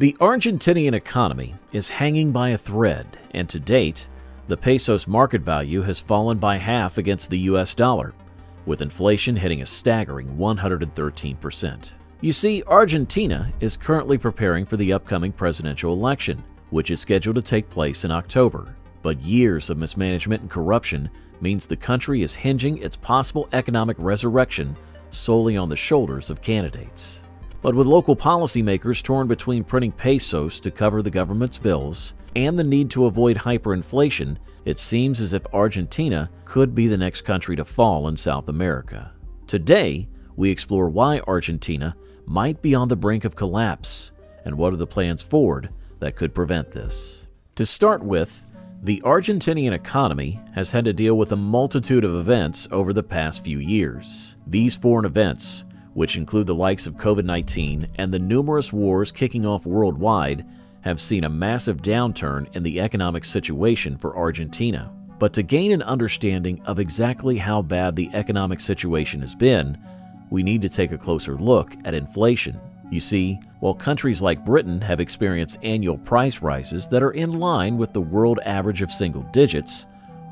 The Argentinian economy is hanging by a thread, and to date, the peso's market value has fallen by half against the US dollar, with inflation hitting a staggering 113%. You see, Argentina is currently preparing for the upcoming presidential election, which is scheduled to take place in October. But years of mismanagement and corruption means the country is hinging its possible economic resurrection solely on the shoulders of candidates. But with local policymakers torn between printing pesos to cover the government's bills and the need to avoid hyperinflation, it seems as if Argentina could be the next country to fall in South America. Today, we explore why Argentina might be on the brink of collapse and what are the plans forward that could prevent this. To start with, the Argentinian economy has had to deal with a multitude of events over the past few years. These foreign events, which include the likes of COVID-19 and the numerous wars kicking off worldwide, have seen a massive downturn in the economic situation for Argentina. But to gain an understanding of exactly how bad the economic situation has been, we need to take a closer look at inflation. You see, while countries like Britain have experienced annual price rises that are in line with the world average of single digits,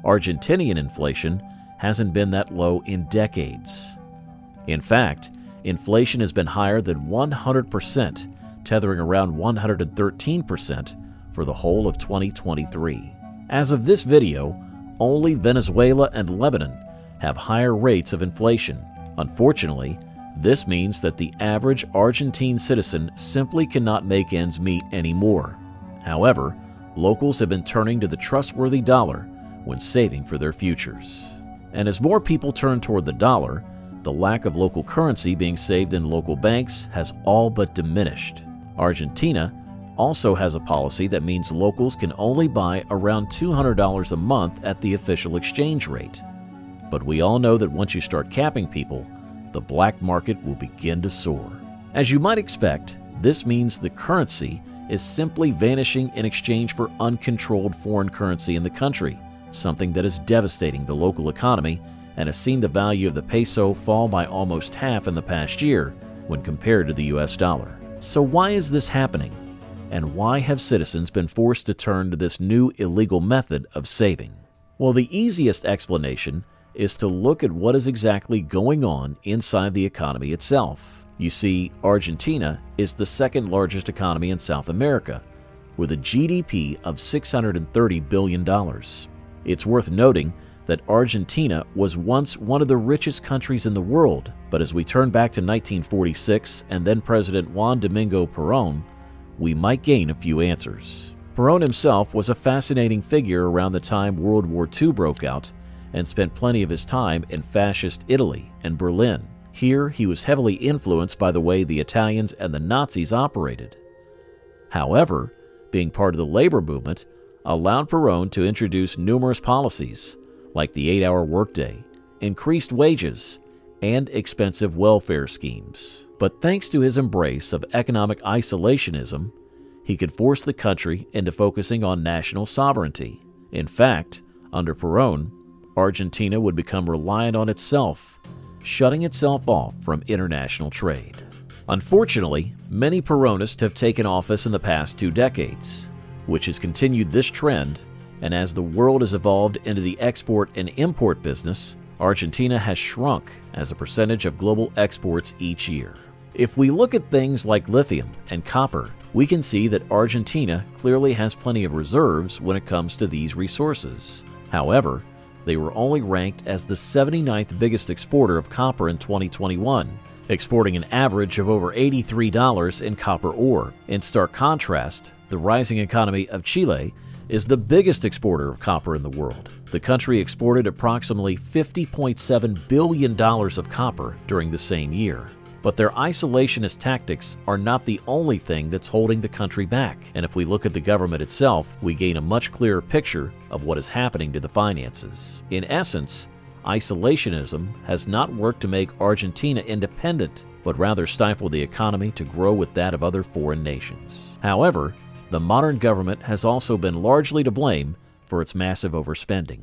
Argentinian inflation hasn't been that low in decades. In fact, inflation has been higher than 100%, tethering around 113% for the whole of 2023. As of this video, only Venezuela and Lebanon have higher rates of inflation. Unfortunately, this means that the average Argentine citizen simply cannot make ends meet anymore. However, locals have been turning to the trustworthy dollar when saving for their futures. And as more people turn toward the dollar, the lack of local currency being saved in local banks has all but diminished. Argentina also has a policy that means locals can only buy around $200 a month at the official exchange rate. But we all know that once you start capping people, the black market will begin to soar. As you might expect, this means the currency is simply vanishing in exchange for uncontrolled foreign currency in the country, something that is devastating the local economy and has seen the value of the peso fall by almost half in the past year when compared to the US dollar. So why is this happening? And why have citizens been forced to turn to this new illegal method of saving? Well, the easiest explanation is to look at what is exactly going on inside the economy itself. You see, Argentina is the second largest economy in South America, with a GDP of $630 billion. It's worth noting that Argentina was once one of the richest countries in the world, but as we turn back to 1946 and then President Juan Domingo Perón, we might gain a few answers. Perón himself was a fascinating figure around the time World War II broke out, and spent plenty of his time in fascist Italy and Berlin. Here, he was heavily influenced by the way the Italians and the Nazis operated. However, being part of the labor movement allowed Perón to introduce numerous policies, like the 8-hour workday, increased wages, and expensive welfare schemes. But thanks to his embrace of economic isolationism, he could force the country into focusing on national sovereignty. In fact, under Perón, Argentina would become reliant on itself, shutting itself off from international trade. Unfortunately, many Peronists have taken office in the past 2 decades, which has continued this trend, and as the world has evolved into the export and import business, Argentina has shrunk as a percentage of global exports each year. If we look at things like lithium and copper, we can see that Argentina clearly has plenty of reserves when it comes to these resources. However, they were only ranked as the 79th biggest exporter of copper in 2021, exporting an average of over $83 in copper ore. In stark contrast, the rising economy of Chile is the biggest exporter of copper in the world. The country exported approximately $50.7 billion of copper during the same year. But their isolationist tactics are not the only thing that's holding the country back. And if we look at the government itself, we gain a much clearer picture of what is happening to the finances. In essence, isolationism has not worked to make Argentina independent, but rather stifled the economy to grow with that of other foreign nations. However, the modern government has also been largely to blame for its massive overspending.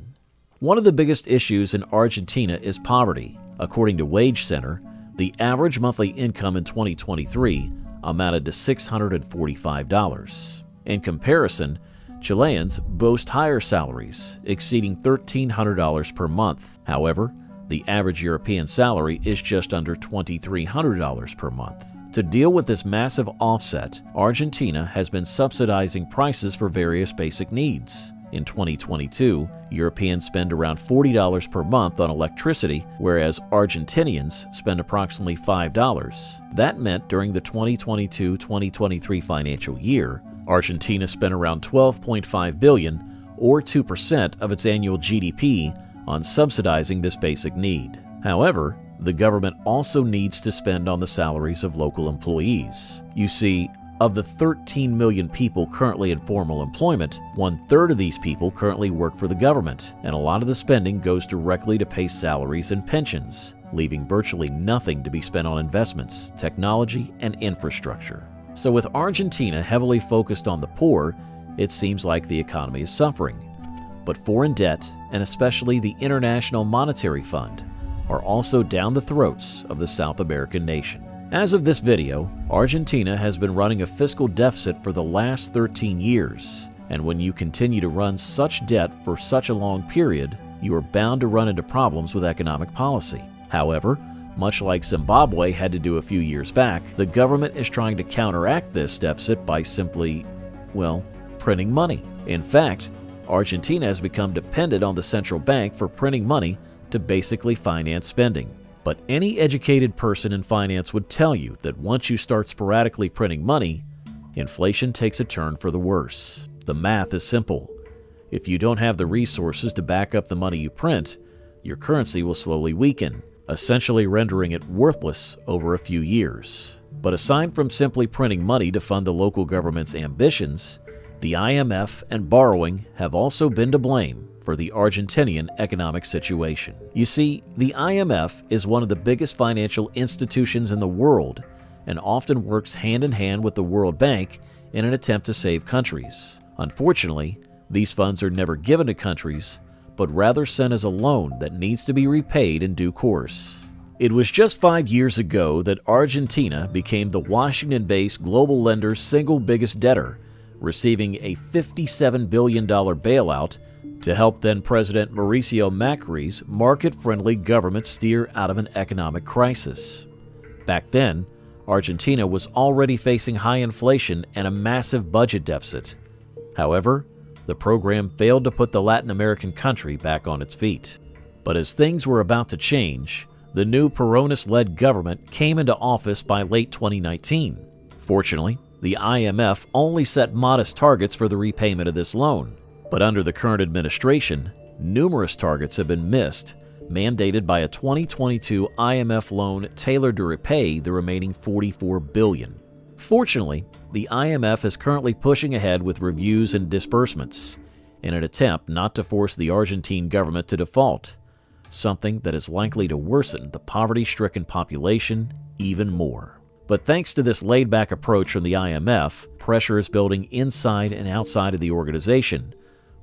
One of the biggest issues in Argentina is poverty. According to Wage Center, the average monthly income in 2023 amounted to $645. In comparison, Chileans boast higher salaries, exceeding $1,300 per month. However, the average European salary is just under $2,300 per month. To deal with this massive offset, Argentina has been subsidizing prices for various basic needs. In 2022, Europeans spend around $40 per month on electricity, whereas Argentinians spend approximately $5. That meant during the 2022-2023 financial year, Argentina spent around $12.5 billion, or 2% of its annual GDP, on subsidizing this basic need. However, the government also needs to spend on the salaries of local employees. You see, of the 13 million people currently in formal employment, one-third of these people currently work for the government, and a lot of the spending goes directly to pay salaries and pensions, leaving virtually nothing to be spent on investments, technology, and infrastructure. So with Argentina heavily focused on the poor, it seems like the economy is suffering. But foreign debt, and especially the International Monetary Fund, are also down the throats of the South American nation. As of this video, Argentina has been running a fiscal deficit for the last 13 years, and when you continue to run such debt for such a long period, you are bound to run into problems with economic policy. However, much like Zimbabwe had to do a few years back, the government is trying to counteract this deficit by simply, well, printing money. In fact, Argentina has become dependent on the central bank for printing money to basically finance spending. But any educated person in finance would tell you that once you start sporadically printing money, inflation takes a turn for the worse. The math is simple. If you don't have the resources to back up the money you print, your currency will slowly weaken, essentially rendering it worthless over a few years. But aside from simply printing money to fund the local government's ambitions, the IMF and borrowing have also been to blame for the Argentinian economic situation. You see, the IMF is one of the biggest financial institutions in the world and often works hand in hand with the World Bank in an attempt to save countries. Unfortunately, these funds are never given to countries, but rather sent as a loan that needs to be repaid in due course. It was just 5 years ago that Argentina became the Washington-based global lender's single biggest debtor, receiving a $57 billion bailout to help then-President Mauricio Macri's market-friendly government steer out of an economic crisis. Back then, Argentina was already facing high inflation and a massive budget deficit. However, the program failed to put the Latin American country back on its feet. But as things were about to change, the new Peronist-led government came into office by late 2019. Fortunately, the IMF only set modest targets for the repayment of this loan. But under the current administration, numerous targets have been missed, mandated by a 2022 IMF loan tailored to repay the remaining $44 billion. Fortunately, the IMF is currently pushing ahead with reviews and disbursements in an attempt not to force the Argentine government to default, something that is likely to worsen the poverty-stricken population even more. But thanks to this laid-back approach from the IMF, pressure is building inside and outside of the organization,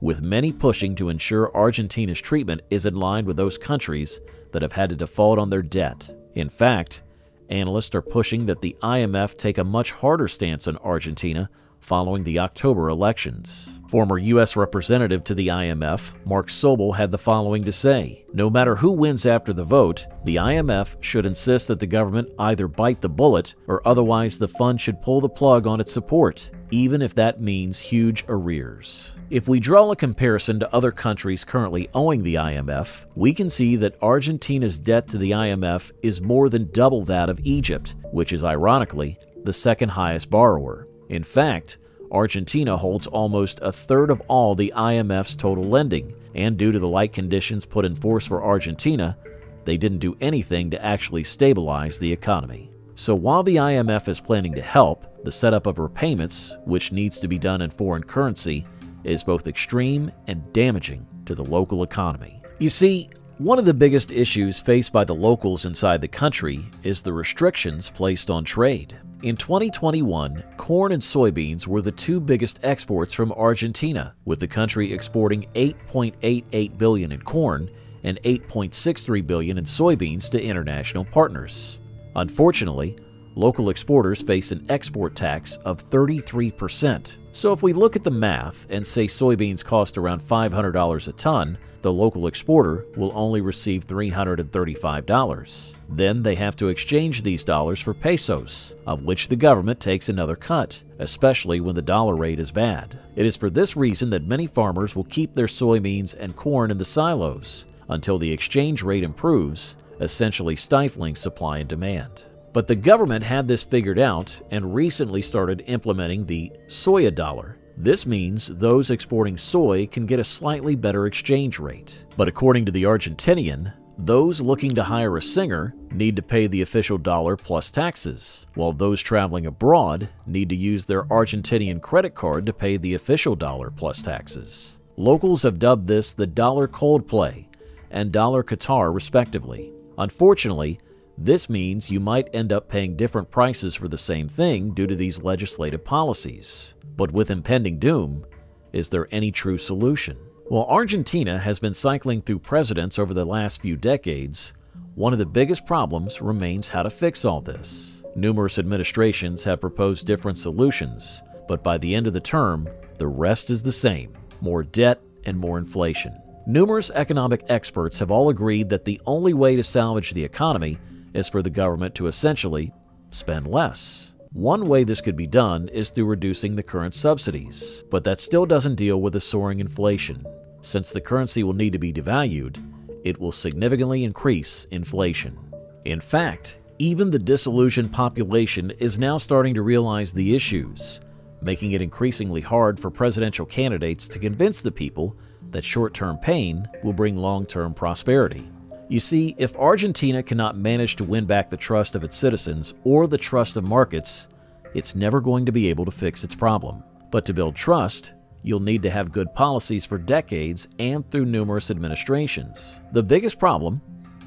with many pushing to ensure Argentina's treatment is in line with those countries that have had to default on their debt. In fact, analysts are pushing that the IMF take a much harder stance on Argentina following the October elections. Former U.S. Representative to the IMF, Mark Sobel, had the following to say: "No matter who wins after the vote, the IMF should insist that the government either bite the bullet or otherwise the fund should pull the plug on its support, even if that means huge arrears." If we draw a comparison to other countries currently owing the IMF, we can see that Argentina's debt to the IMF is more than double that of Egypt, which is ironically the second highest borrower. In fact, Argentina holds almost a third of all the IMF's total lending, and due to the light conditions put in force for Argentina, they didn't do anything to actually stabilize the economy. So while the IMF is planning to help, the setup of repayments, which needs to be done in foreign currency, is both extreme and damaging to the local economy. You see, one of the biggest issues faced by the locals inside the country is the restrictions placed on trade. In 2021, corn and soybeans were the two biggest exports from Argentina, with the country exporting $8.88 billion in corn and $8.63 billion in soybeans to international partners. Unfortunately, Local exporters face an export tax of 33%. So if we look at the math and say soybeans cost around $500 a ton, the local exporter will only receive $335. Then they have to exchange these dollars for pesos, of which the government takes another cut, especially when the dollar rate is bad. It is for this reason that many farmers will keep their soybeans and corn in the silos until the exchange rate improves, essentially stifling supply and demand. But the government had this figured out and recently started implementing the soya dollar. This means those exporting soy can get a slightly better exchange rate. But according to the Argentinian, those looking to hire a singer need to pay the official dollar plus taxes, while those traveling abroad need to use their Argentinian credit card to pay the official dollar plus taxes. Locals have dubbed this the dollar Coldplay and dollar Qatar respectively. Unfortunately, this means you might end up paying different prices for the same thing due to these legislative policies. But with impending doom, is there any true solution? While Argentina has been cycling through presidents over the last few decades, one of the biggest problems remains how to fix all this. Numerous administrations have proposed different solutions, but by the end of the term, the rest is the same: more debt and more inflation. Numerous economic experts have all agreed that the only way to salvage the economy is for the government to essentially spend less. One way this could be done is through reducing the current subsidies, but that still doesn't deal with the soaring inflation. Since the currency will need to be devalued, it will significantly increase inflation. In fact, even the disillusioned population is now starting to realize the issues, making it increasingly hard for presidential candidates to convince the people that short-term pain will bring long-term prosperity. You see, if Argentina cannot manage to win back the trust of its citizens or the trust of markets, it's never going to be able to fix its problem. But to build trust, you'll need to have good policies for decades and through numerous administrations. The biggest problem,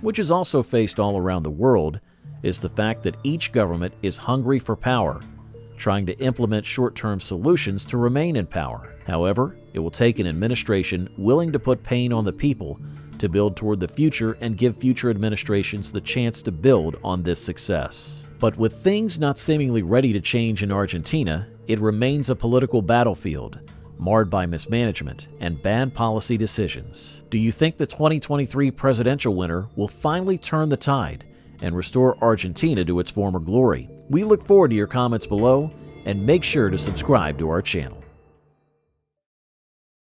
which is also faced all around the world, is the fact that each government is hungry for power, trying to implement short-term solutions to remain in power. However, it will take an administration willing to put pain on the people to build toward the future and give future administrations the chance to build on this success. But with things not seemingly ready to change in Argentina, it remains a political battlefield, marred by mismanagement and bad policy decisions. Do you think the 2023 presidential winner will finally turn the tide and restore Argentina to its former glory? We look forward to your comments below, and make sure to subscribe to our channel.